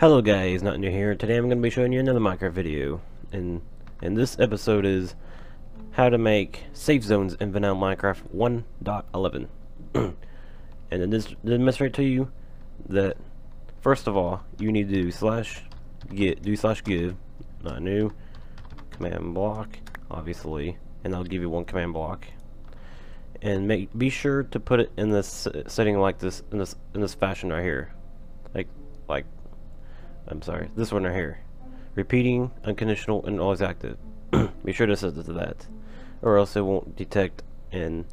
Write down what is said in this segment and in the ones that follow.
Hello guys, notnew here. Today I'm going to be showing you another Minecraft video, and this episode is how to make safe zones in vanilla Minecraft 1.11. And then this demonstrate to you that first of all you need to do slash give notnew command block, obviously, and I'll give you one command block, and be sure to put it in this setting like this in this fashion right here, like. I'm sorry, this one right here. Repeating, unconditional, and always active. Be sure to set it to that, or else it won't detect and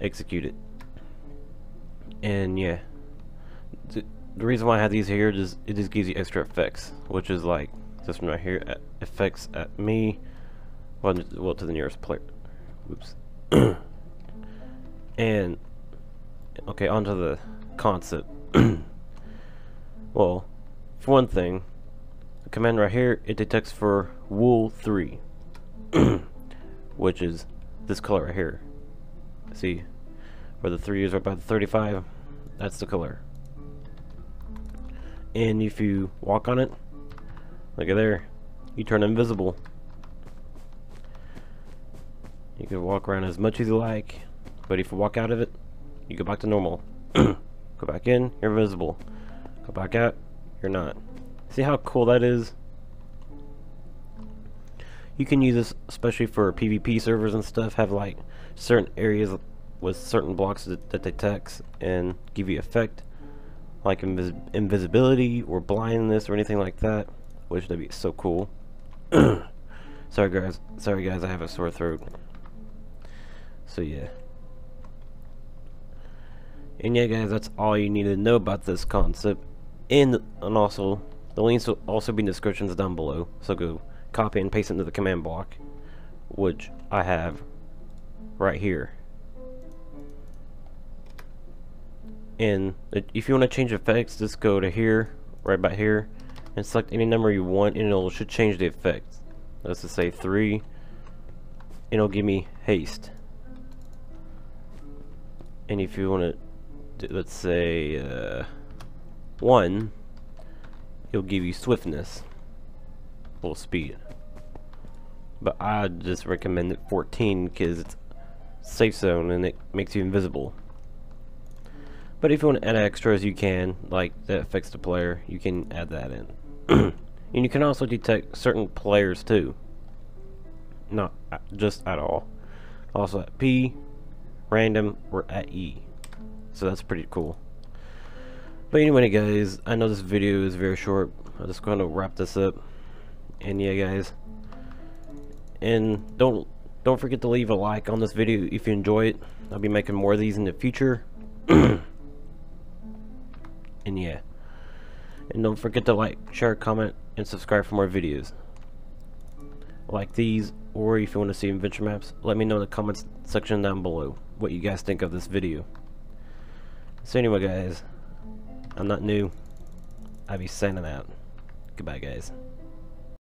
execute it. And yeah, the reason why I have these here is it just gives you extra effects, which is like this one right here, effects at me, well to the nearest player. Oops. And okay, onto the concept. Well. For one thing, the command right here, it detects for wool 3, which is this color right here. See where the 3 is right by the 35? That's the color. And if you walk on it, look at there, you turn invisible. You can walk around as much as you like, but if you walk out of it, you go back to normal. Go back in, you're invisible. Go back out. Or not. See how cool that is? You can use this especially for PvP servers and stuff, have like certain areas with certain blocks that detects and give you effect like invisibility or blindness or anything like that, which would be so cool. sorry guys, I have a sore throat. So yeah. And yeah guys, that's all you need to know about this concept. And also, the links will also be in the descriptions down below, so go copy and paste it into the command block, which I have right here. And if you want to change effects, just go to here, right by here, and select any number you want, and it should change the effects. Let's just say 3, and it'll give me haste. And if you want to, let's say, 1, it'll give you swiftness, full speed, but I just recommend it 14 because it's safe zone and it makes you invisible. But if you want to add extras, you can, like that affects the player, you can add that in. And you can also detect certain players too, not just at all, also at P, random, or at E, so that's pretty cool. But anyway guys, I know this video is very short, I'm just going to wrap this up. And yeah guys, and don't forget to leave a like on this video if you enjoy it. I'll be making more of these in the future. And yeah, and don't forget to like, share, comment, and subscribe for more videos like these, or if you want to see adventure maps, let me know in the comments section down below what you guys think of this video. So anyway guys, I'm notnew. I'll be signing out. Goodbye, guys.